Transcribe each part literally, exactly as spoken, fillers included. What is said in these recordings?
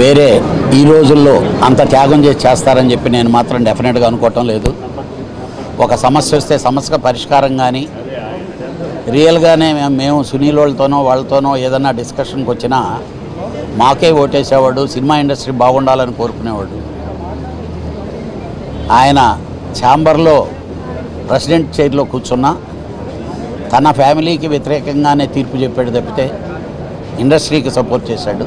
వేరే ఈ రోజుల్లో అంత త్యాగం చేసి చేస్తారని చెప్పి నేను మాత్రం డెఫినెట్గా అనుకోవటం లేదు. ఒక సమస్య వస్తే సమస్యకు పరిష్కారం కానీ రియల్గానే మేము సునీల్ వాళ్ళతోనో వాళ్ళతోనో ఏదన్నా డిస్కషన్కి వచ్చినా మాకే ఓటేసేవాడు, సినిమా ఇండస్ట్రీ బాగుండాలని కోరుకునేవాడు. ఆయన ఛాంబర్లో ప్రెసిడెంట్ చైర్లో కూర్చున్నా తన ఫ్యామిలీకి వ్యతిరేకంగానే తీర్పు చెప్పాడు తప్పితే ఇండస్ట్రీకి సపోర్ట్ చేశాడు.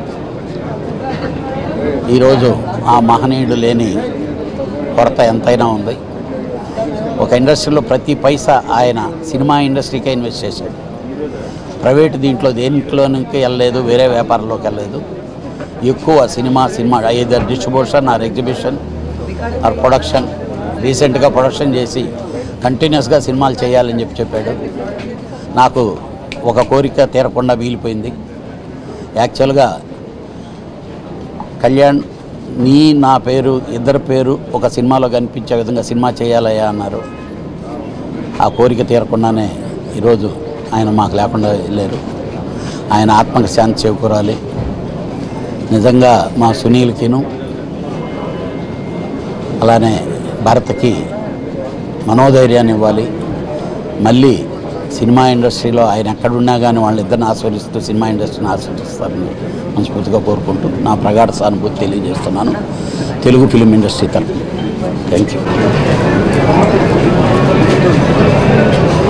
ఈరోజు ఆ మహనీయుడు లేని కొరత ఎంతైనా ఉంది. ఒక ఇండస్ట్రీలో ప్రతి పైసా ఆయన సినిమా ఇండస్ట్రీకే ఇన్వెస్ట్ చేశాడు. ప్రైవేట్ దీంట్లో దేంట్లోనికి వెళ్ళలేదు, వేరే వ్యాపారంలోకి వెళ్ళలేదు. ఎక్కువ సినిమా సినిమా either distribution or exhibition or production. రీసెంట్గా ప్రొడక్షన్ చేసి కంటిన్యూస్గా సినిమాలు చేయాలని చెప్పి చెప్పాడు. నాకు ఒక కోరిక తీరకుండా వీలిపోయింది. యాక్చువల్గా కళ్యాణ్ నీ నా పేరు ఇద్దరు పేరు ఒక సినిమాలో కనిపించే విధంగా సినిమా చేయాలయ్యా అన్నారు. ఆ కోరిక తీరకుండానే ఈరోజు ఆయన మాకు లేకుండా లేరు. ఆయన ఆత్మకు శాంతి చేకూరాలి. నిజంగా మా సునీల్కిను అలానే భారత్కి మనోధైర్యాన్ని ఇవ్వాలి. మళ్ళీ సినిమా ఇండస్ట్రీలో ఆయన ఎక్కడున్నా కానీ వాళ్ళిద్దరిని ఆస్వాదిస్తూ సినిమా ఇండస్ట్రీని ఆస్వాదిస్తారని మనస్ఫూర్తిగా కోరుకుంటూ నా ప్రగాఢ సానుభూతి తెలియజేస్తున్నాను తెలుగు ఫిలిం ఇండస్ట్రీ తరఫున. Thank you.